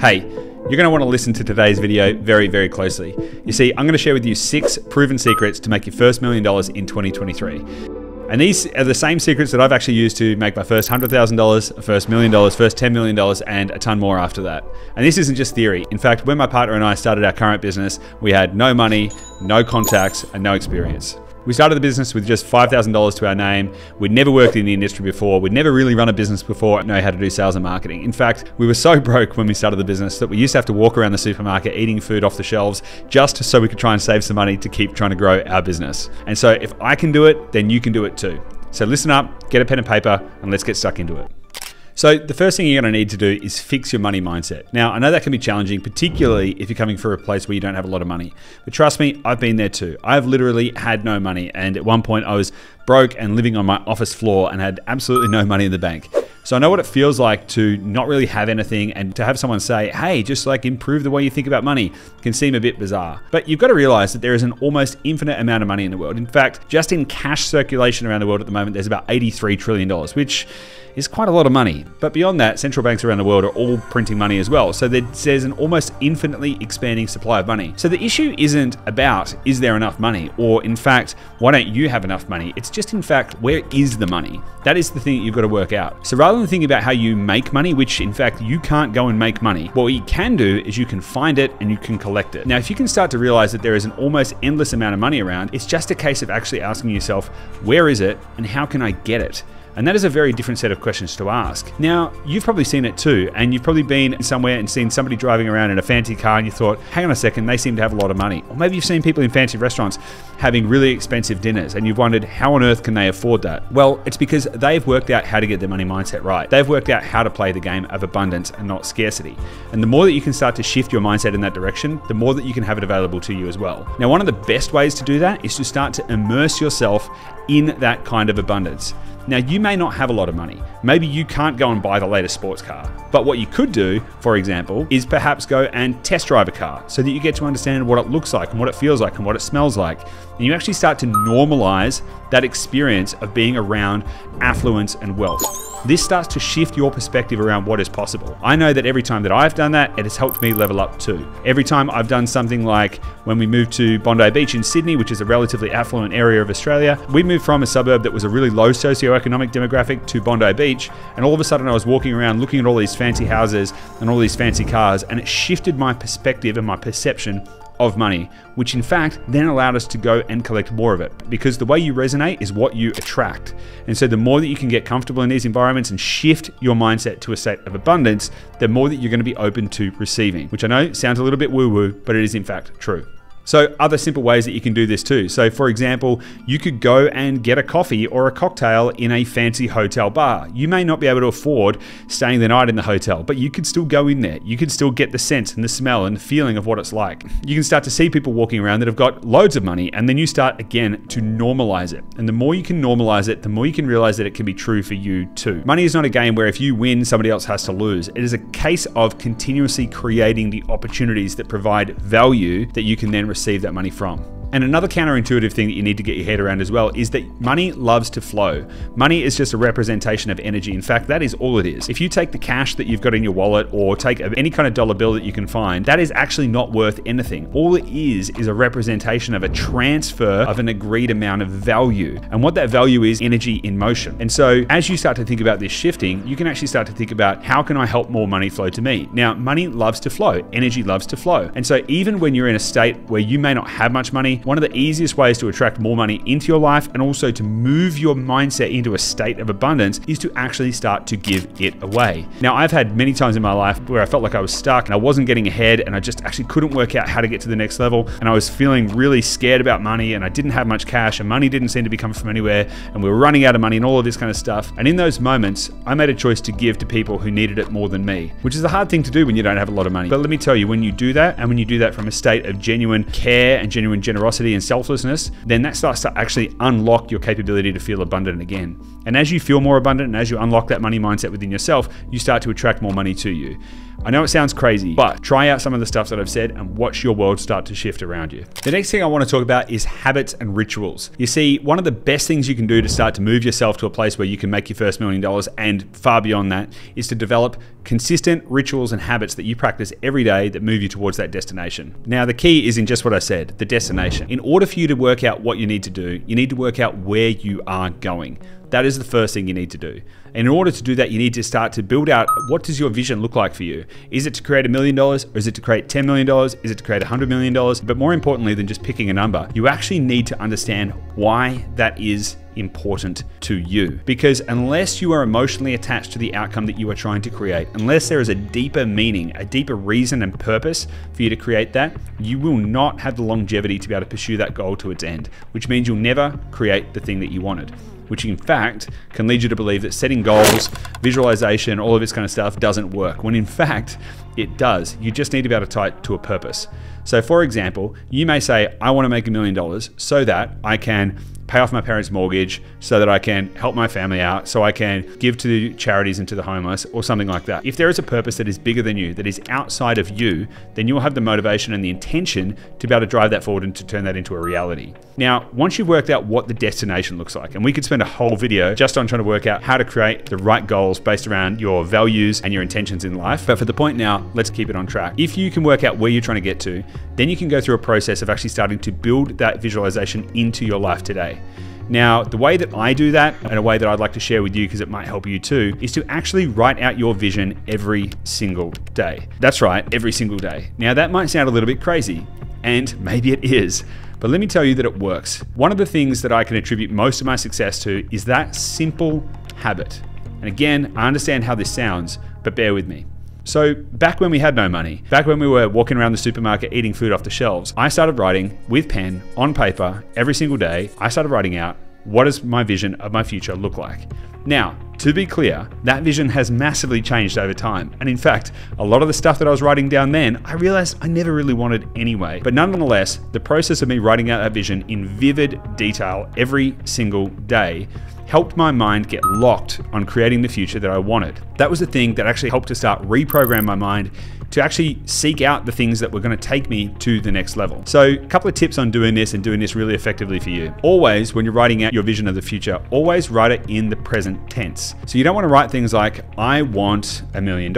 Hey, you're going to want to listen to today's video very, very closely. You see, I'm going to share with you 6 proven secrets to make your first $1 million in 2023. And these are the same secrets that I've actually used to make my first $100,000, first $1 million, first $10 million, and a ton more after that. And this isn't just theory. In fact, when my partner and I started our current business, we had no money, no contacts, and no experience. We started the business with just $5,000 to our name. We'd never worked in the industry before. We'd never really run a business before and know how to do sales and marketing. In fact, we were so broke when we started the business that we used to have to walk around the supermarket eating food off the shelves just so we could try and save some money to keep trying to grow our business. And so if I can do it, then you can do it too. So listen up, get a pen and paper, and let's get stuck into it. So the first thing you're going to need to do is fix your money mindset. Now, I know that can be challenging, particularly if you're coming from a place where you don't have a lot of money. But trust me, I've been there too. I've literally had no money. And at one point I was broke and living on my office floor and had absolutely no money in the bank. So I know what it feels like to not really have anything, and to have someone say, hey, just like improve the way you think about money, can seem a bit bizarre. But you've got to realize that there is an almost infinite amount of money in the world. In fact, just in cash circulation around the world at the moment, there's about $83 trillion, which is quite a lot of money. But beyond that, central banks around the world are all printing money as well. So there's an almost infinitely expanding supply of money. So the issue isn't about, is there enough money? Or in fact, why don't you have enough money? It's just in fact, where is the money? That is the thing that you've got to work out. So rather than thinking about how you make money, which in fact you can't go and make money, what you can do is you can find it and you can collect it. Now, if you can start to realize that there is an almost endless amount of money around, it's just a case of actually asking yourself, where is it and how can I get it? And that is a very different set of questions to ask. Now, you've probably seen it too, and you've probably been somewhere and seen somebody driving around in a fancy car and you thought, hang on a second, they seem to have a lot of money. Or maybe you've seen people in fancy restaurants having really expensive dinners and you've wondered, how on earth can they afford that? Well, it's because they've worked out how to get their money mindset right. They've worked out how to play the game of abundance and not scarcity. And the more that you can start to shift your mindset in that direction, the more that you can have it available to you as well. Now, one of the best ways to do that is to start to immerse yourself in that kind of abundance. Now, you may not have a lot of money. Maybe you can't go and buy the latest sports car. But what you could do, for example, is perhaps go and test drive a car so that you get to understand what it looks like and what it feels like and what it smells like. And you actually start to normalize that experience of being around affluence and wealth. This starts to shift your perspective around what is possible. I know that every time that I've done that, it has helped me level up too. Every time I've done something like when we moved to Bondi Beach in Sydney, which is a relatively affluent area of Australia, we moved from a suburb that was a really low socioeconomic demographic to Bondi Beach. And all of a sudden I was walking around looking at all these fancy houses and all these fancy cars, and it shifted my perspective and my perception of money, which in fact then allowed us to go and collect more of it, because the way you resonate is what you attract. And so the more that you can get comfortable in these environments and shift your mindset to a state of abundance, the more that you're going to be open to receiving, which I know sounds a little bit woo-woo, but it is in fact true. So other simple ways that you can do this too. So for example, you could go and get a coffee or a cocktail in a fancy hotel bar. You may not be able to afford staying the night in the hotel, but you could still go in there. You could still get the sense and the smell and the feeling of what it's like. You can start to see people walking around that have got loads of money, and then you start again to normalize it. And the more you can normalize it, the more you can realize that it can be true for you too. Money is not a game where if you win, somebody else has to lose. It is a case of continuously creating the opportunities that provide value that you can then receive that money from. And another counterintuitive thing that you need to get your head around as well is that money loves to flow. Money is just a representation of energy. In fact, that is all it is. If you take the cash that you've got in your wallet or take any kind of dollar bill that you can find, that is actually not worth anything. All it is a representation of a transfer of an agreed amount of value. And what that value is energy in motion. And so as you start to think about this shifting, you can actually start to think about, how can I help more money flow to me? Now, money loves to flow. Energy loves to flow. And so even when you're in a state where you may not have much money, one of the easiest ways to attract more money into your life and also to move your mindset into a state of abundance is to actually start to give it away. Now, I've had many times in my life where I felt like I was stuck and I wasn't getting ahead, and I just actually couldn't work out how to get to the next level. And I was feeling really scared about money, and I didn't have much cash, and money didn't seem to be coming from anywhere, and we were running out of money and all of this kind of stuff. And in those moments, I made a choice to give to people who needed it more than me, which is a hard thing to do when you don't have a lot of money. But let me tell you, when you do that, and when you do that from a state of genuine care and genuine generosity and selflessness, then that starts to actually unlock your capability to feel abundant again. And as you feel more abundant and as you unlock that money mindset within yourself, you start to attract more money to you. I know it sounds crazy, but try out some of the stuff that I've said and watch your world start to shift around you. The next thing I want to talk about is habits and rituals. You see, one of the best things you can do to start to move yourself to a place where you can make your first $1 million and far beyond that is to develop consistent rituals and habits that you practice every day that move you towards that destination. Now, the key is in just what I said, the destination. In order for you to work out what you need to do, you need to work out where you are going. That is the first thing you need to do. And in order to do that, you need to start to build out, what does your vision look like for you? Is it to create $1 million, or is it to create $10 million? Is it to create $100 million? But more importantly than just picking a number, you actually need to understand why that is important to you. Because unless you are emotionally attached to the outcome that you are trying to create, unless there is a deeper meaning, a deeper reason and purpose for you to create that, you will not have the longevity to be able to pursue that goal to its end, which means you'll never create the thing that you wanted, which in fact can lead you to believe that setting goals, visualization, all of this kind of stuff doesn't work, when in fact it does. You just need to be able to tie it to a purpose. So for example, you may say, I want to make $1 million so that I can pay off my parents' mortgage, so that I can help my family out, so I can give to charities and to the homeless or something like that. If there is a purpose that is bigger than you, that is outside of you, then you'll have the motivation and the intention to be able to drive that forward and to turn that into a reality. Now, once you've worked out what the destination looks like, and we could spend a whole video just on trying to work out how to create the right goals based around your values and your intentions in life. But for the point now, let's keep it on track. If you can work out where you're trying to get to, then you can go through a process of actually starting to build that visualization into your life today. Now, the way that I do that, and a way that I'd like to share with you because it might help you too, is to actually write out your vision every single day. That's right, every single day. Now, that might sound a little bit crazy, and maybe it is, but let me tell you that it works. One of the things that I can attribute most of my success to is that simple habit. And again, I understand how this sounds, but bear with me. So back when we had no money, back when we were walking around the supermarket eating food off the shelves, I started writing with pen on paper every single day. I started writing out, what does my vision of my future look like? Now, to be clear, that vision has massively changed over time. And in fact, a lot of the stuff that I was writing down then, I realized I never really wanted anyway. But nonetheless, the process of me writing out that vision in vivid detail every single day helped my mind get locked on creating the future that I wanted. That was the thing that actually helped to start reprogram my mind to actually seek out the things that were going to take me to the next level. So a couple of tips on doing this and doing this really effectively for you. Always, when you're writing out your vision of the future, always write it in the present tense. So you don't want to write things like, I want $1 million,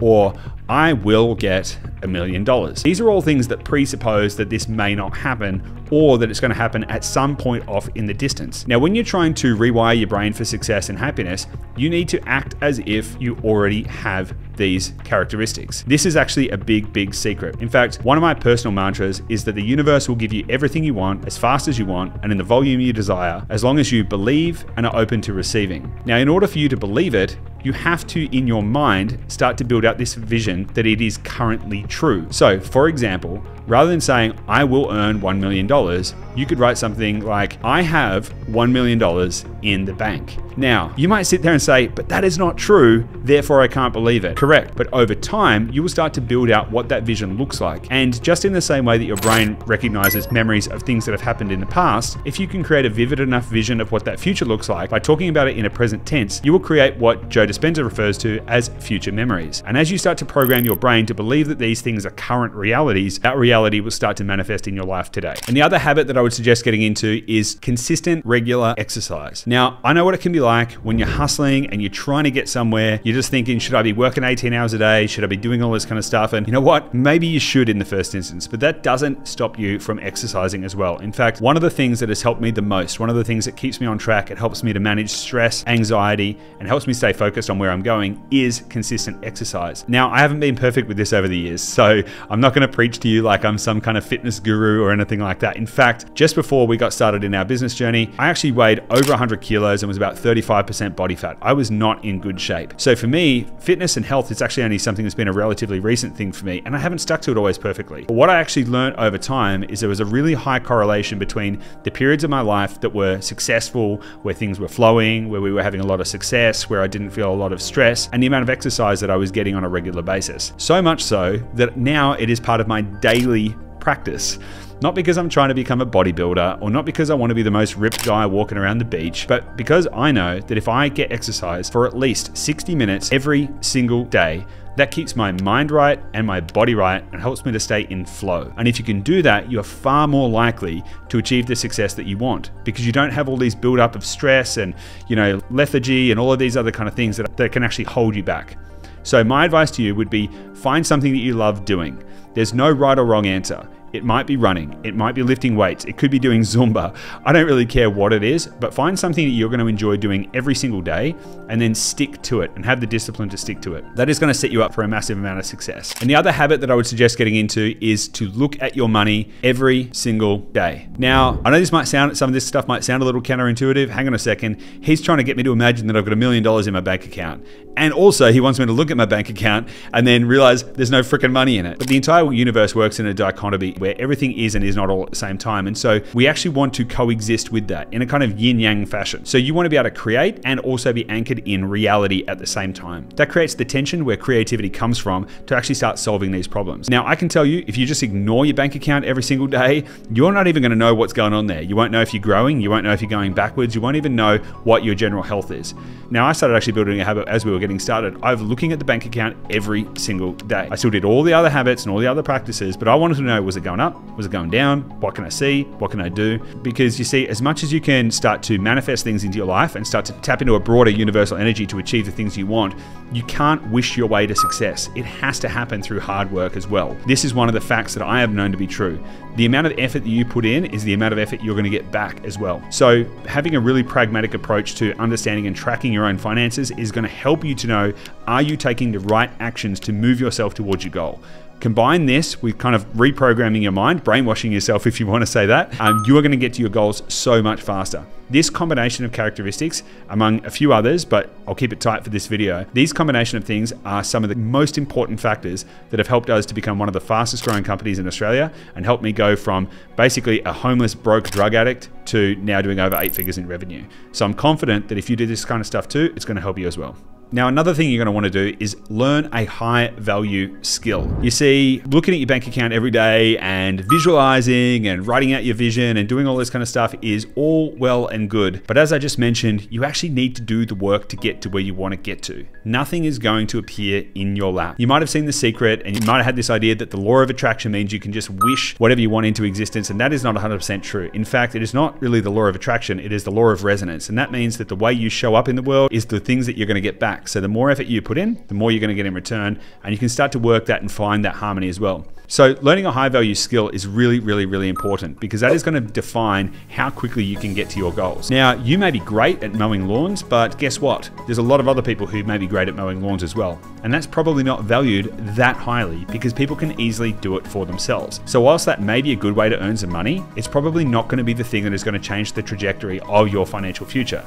or I will get $1 million. These are all things that presuppose that this may not happen, or that it's going to happen at some point off in the distance. Now, when you're trying to rewire your brain for success and happiness, you need to act as if you already have these characteristics. This is actually a big secret. In fact, one of my personal mantras is that the universe will give you everything you want as fast as you want and in the volume you desire, as long as you believe and are open to receiving. Now, in order for you to believe it, you have to, in your mind, start to build out this vision that it is currently true. So for example, rather than saying, I will earn $1 million, you could write something like, I have $1 million in the bank. Now, you might sit there and say, but that is not true, therefore I can't believe it. Correct, but over time, you will start to build out what that vision looks like. And just in the same way that your brain recognizes memories of things that have happened in the past, if you can create a vivid enough vision of what that future looks like by talking about it in a present tense, you will create what Joe Dispenza refers to as future memories. And as you start to program your brain to believe that these things are current realities, that reality will start to manifest in your life today. And the other habit that I would suggest getting into is consistent, regular exercise. Now, I know what it can be like when you're hustling and you're trying to get somewhere. You're just thinking, should I be working 18 hours a day? Should I be doing all this kind of stuff? And you know what? Maybe you should in the first instance, but that doesn't stop you from exercising as well. In fact, one of the things that has helped me the most, one of the things that keeps me on track, it helps me to manage stress, anxiety, and helps me stay focused on where I'm going is consistent exercise. Now, I haven't been perfect with this over the years, so I'm not going to preach to you like I'm some kind of fitness guru or anything like that. In fact, just before we got started in our business journey, I actually weighed over 100 kilos and was about 35% body fat. I was not in good shape. So for me, fitness and health is actually only something that's been a relatively recent thing for me, and I haven't stuck to it always perfectly. But what I actually learned over time is there was a really high correlation between the periods of my life that were successful, where things were flowing, where we were having a lot of success, where I didn't feel a lot of stress, and the amount of exercise that I was getting on a regular basis. So much so that now it is part of my daily practice. Not because I'm trying to become a bodybuilder, or not because I want to be the most ripped guy walking around the beach, but because I know that if I get exercise for at least 60 minutes every single day, That keeps my mind right and my body right and helps me to stay in flow. And if you can do that, you're far more likely to achieve the success that you want because you don't have all these buildup of stress and, you know, lethargy and all of these other kind of things that can actually hold you back. So my advice to you would be find something that you love doing. There's no right or wrong answer. It might be running, it might be lifting weights, it could be doing Zumba. I don't really care what it is, but find something that you're going to enjoy doing every single day and then stick to it and have the discipline to stick to it. That is going to set you up for a massive amount of success. And the other habit that I would suggest getting into is to look at your money every single day. Now, I know some of this stuff might sound a little counterintuitive. Hang on a second. He's trying to get me to imagine that I've got $1 million in my bank account. And also he wants me to look at my bank account and then realize there's no freaking money in it. But the entire universe works in a dichotomy where everything is and is not all at the same time. And so we actually want to coexist with that in a kind of yin-yang fashion. So you want to be able to create and also be anchored in reality at the same time. That creates the tension where creativity comes from to actually start solving these problems. Now, I can tell you, if you just ignore your bank account every single day, you're not even going to know what's going on there. You won't know if you're growing. You won't know if you're going backwards. You won't even know what your general health is. Now, I started actually building a habit as we were getting started. I was looking at the bank account every single day. I still did all the other habits and all the other practices, but I wanted to know, was it going up? Was it going down? What can I see? What can I do? Because you see, as much as you can start to manifest things into your life and start to tap into a broader universal energy to achieve the things you want, you can't wish your way to success. It has to happen through hard work as well. This is one of the facts that I have known to be true. The amount of effort that you put in is the amount of effort you're going to get back as well. So having a really pragmatic approach to understanding and tracking your own finances is going to help you to know, are you taking the right actions to move yourself towards your goal? Combine this with kind of reprogramming your mind, brainwashing yourself if you want to say that, you are going to get to your goals so much faster. This combination of characteristics, among a few others, but I'll keep it tight for this video, these combination of things are some of the most important factors that have helped us to become one of the fastest growing companies in Australia and helped me go from basically a homeless, broke drug addict to now doing over 8 figures in revenue. So I'm confident that if you do this kind of stuff too, it's going to help you as well. Now, another thing you're going to want to do is learn a high value skill. You see, looking at your bank account every day and visualizing and writing out your vision and doing all this kind of stuff is all well and good. But as I just mentioned, you actually need to do the work to get to where you want to get to. Nothing is going to appear in your lap. You might have seen The Secret and you might have had this idea that the law of attraction means you can just wish whatever you want into existence. And that is not 100% true. In fact, it is not really the law of attraction. It is the law of resonance. And that means that the way you show up in the world is the things that you're going to get back. So the more effort you put in, the more you're going to get in return, and you can start to work that and find that harmony as well. So learning a high value skill is really, really, really important because that is going to define how quickly you can get to your goals. Now, you may be great at mowing lawns, but guess what? There's a lot of other people who may be great at mowing lawns as well. And that's probably not valued that highly because people can easily do it for themselves. So whilst that may be a good way to earn some money, it's probably not going to be the thing that is going to change the trajectory of your financial future.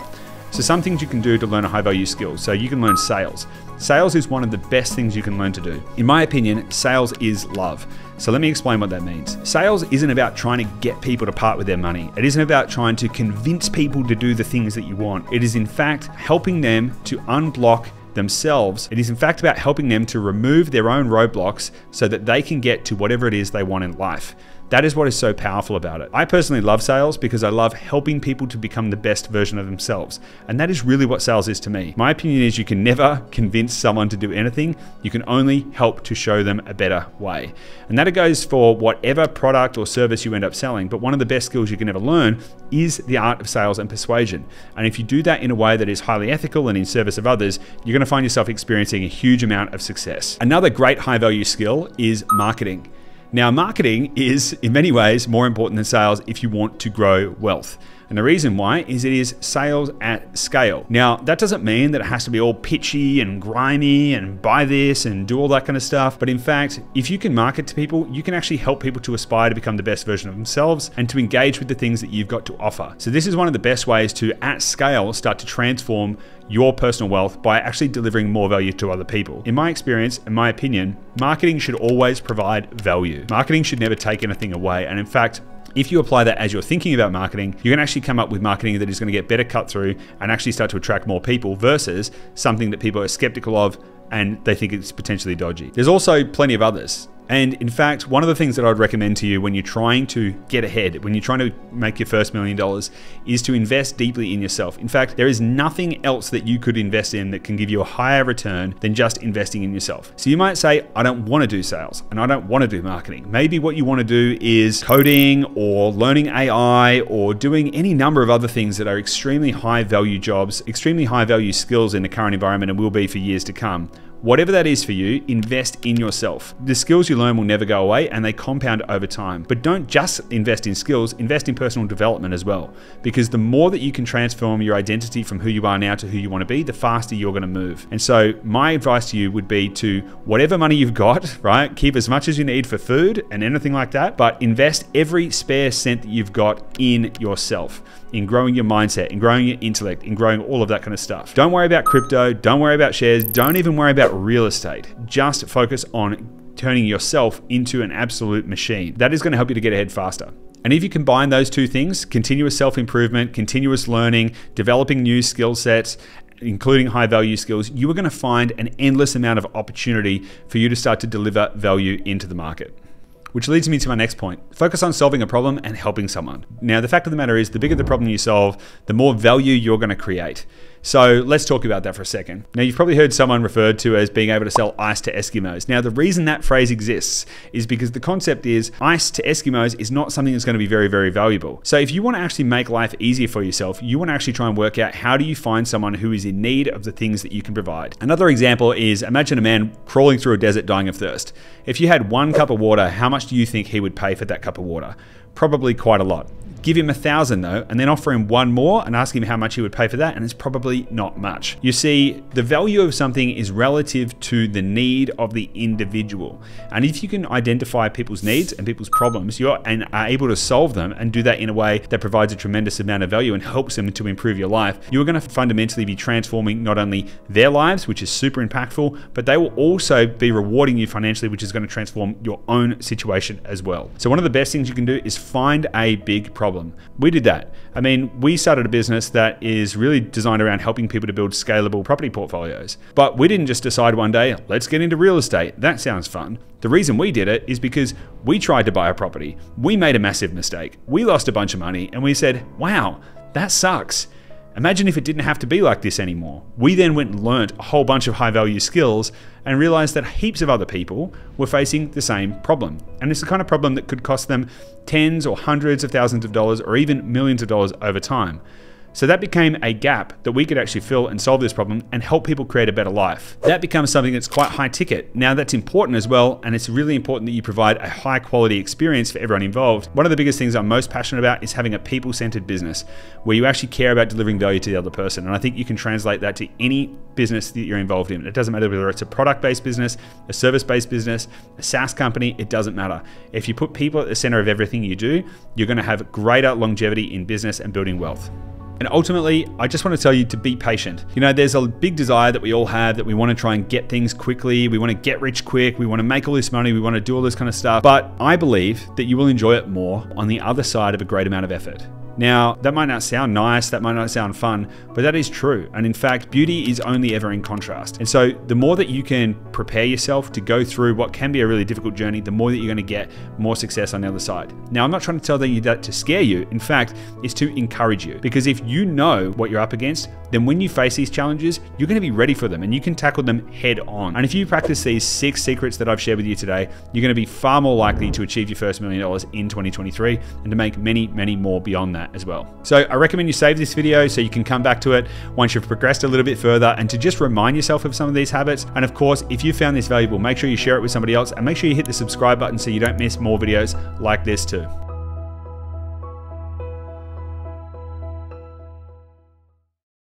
So some things you can do to learn a high value skill. So you can learn sales. Sales is one of the best things you can learn to do. In my opinion, sales is love. So let me explain what that means. Sales isn't about trying to get people to part with their money. It isn't about trying to convince people to do the things that you want. It is in fact helping them to unblock themselves. It is in fact about helping them to remove their own roadblocks so that they can get to whatever it is they want in life. That is what is so powerful about it. I personally love sales because I love helping people to become the best version of themselves. And that is really what sales is to me. My opinion is you can never convince someone to do anything. You can only help to show them a better way. And that goes for whatever product or service you end up selling. But one of the best skills you can ever learn is the art of sales and persuasion. And if you do that in a way that is highly ethical and in service of others, you're going to find yourself experiencing a huge amount of success. Another great high value skill is marketing. Now, marketing is in many ways more important than sales if you want to grow wealth. And the reason why is it is sales at scale. Now, that doesn't mean that it has to be all pitchy and grimy and buy this and do all that kind of stuff. But in fact, if you can market to people, you can actually help people to aspire to become the best version of themselves and to engage with the things that you've got to offer. So this is one of the best ways to, at scale, start to transform your personal wealth by actually delivering more value to other people. In my experience, in my opinion, marketing should always provide value. Marketing should never take anything away. And in fact, if you apply that as you're thinking about marketing, you can actually come up with marketing that is going to get better cut through and actually start to attract more people versus something that people are skeptical of and they think it's potentially dodgy. There's also plenty of others. And in fact, one of the things that I'd recommend to you when you're trying to get ahead, when you're trying to make your first $1 million, is to invest deeply in yourself. In fact, there is nothing else that you could invest in that can give you a higher return than just investing in yourself. So you might say, I don't want to do sales and I don't want to do marketing. Maybe what you want to do is coding or learning AI or doing any number of other things that are extremely high value jobs, extremely high value skills in the current environment and will be for years to come. Whatever that is for you, invest in yourself. The skills you learn will never go away and they compound over time. But don't just invest in skills, invest in personal development as well. Because the more that you can transform your identity from who you are now to who you want to be, the faster you're going to move. And so my advice to you would be to, whatever money you've got, right? Keep as much as you need for food and anything like that, but invest every spare cent that you've got in yourself, in growing your mindset, in growing your intellect, in growing all of that kind of stuff. Don't worry about crypto, don't worry about shares, don't even worry about real estate. Just focus on turning yourself into an absolute machine. That is going to help you to get ahead faster. And if you combine those two things, continuous self-improvement, continuous learning, developing new skill sets, including high value skills, you are going to find an endless amount of opportunity for you to start to deliver value into the market. Which leads me to my next point. Focus on solving a problem and helping someone. Now, the fact of the matter is, the bigger the problem you solve, the more value you're going to create. So let's talk about that for a second. Now, you've probably heard someone referred to as being able to sell ice to Eskimos. Now, the reason that phrase exists is because the concept is ice to Eskimos is not something that's going to be very, very valuable. So if you want to actually make life easier for yourself, you want to actually try and work out, how do you find someone who is in need of the things that you can provide? Another example is, imagine a man crawling through a desert dying of thirst. If you had one cup of water, how much do you think he would pay for that cup of water? Probably quite a lot. Give him 1,000 though, and then offer him one more and ask him how much he would pay for that, and it's probably not much. You see, the value of something is relative to the need of the individual. And if you can identify people's needs and people's problems, and are able to solve them and do that in a way that provides a tremendous amount of value and helps them to improve your life, you're gonna fundamentally be transforming not only their lives, which is super impactful, but they will also be rewarding you financially, which is gonna transform your own situation as well. So one of the best things you can do is find a big problem. We did that. I mean, we started a business that is really designed around helping people to build scalable property portfolios. But we didn't just decide one day, let's get into real estate. That sounds fun. The reason we did it is because we tried to buy a property. We made a massive mistake. We lost a bunch of money and we said, wow, that sucks. Imagine if it didn't have to be like this anymore. We then went and learnt a whole bunch of high value skills and realized that heaps of other people were facing the same problem. And it's the kind of problem that could cost them tens or hundreds of thousands of dollars or even millions of dollars over time. So that became a gap that we could actually fill and solve this problem and help people create a better life. That becomes something that's quite high ticket. Now, that's important as well, and it's really important that you provide a high quality experience for everyone involved. One of the biggest things I'm most passionate about is having a people-centered business where you actually care about delivering value to the other person. And I think you can translate that to any business that you're involved in. It doesn't matter whether it's a product-based business, a service-based business, a SaaS company, it doesn't matter. If you put people at the center of everything you do, you're gonna have greater longevity in business and building wealth. And ultimately, I just want to tell you to be patient. You know, there's a big desire that we all have that we want to try and get things quickly. We want to get rich quick. We want to make all this money. We want to do all this kind of stuff. But I believe that you will enjoy it more on the other side of a great amount of effort. Now, that might not sound nice, that might not sound fun, but that is true. And in fact, beauty is only ever in contrast. And so the more that you can prepare yourself to go through what can be a really difficult journey, the more that you're gonna get more success on the other side. Now, I'm not trying to tell you that to scare you. In fact, it's to encourage you. Because if you know what you're up against, then when you face these challenges, you're gonna be ready for them and you can tackle them head on. And if you practice these 6 secrets that I've shared with you today, you're gonna be far more likely to achieve your first $1 million in 2023 and to make many, many more beyond that as well. So I recommend you save this video so you can come back to it once you've progressed a little bit further and to just remind yourself of some of these habits. And of course, if you found this valuable, make sure you share it with somebody else and make sure you hit the subscribe button so you don't miss more videos like this too.